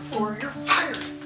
for, you're fired.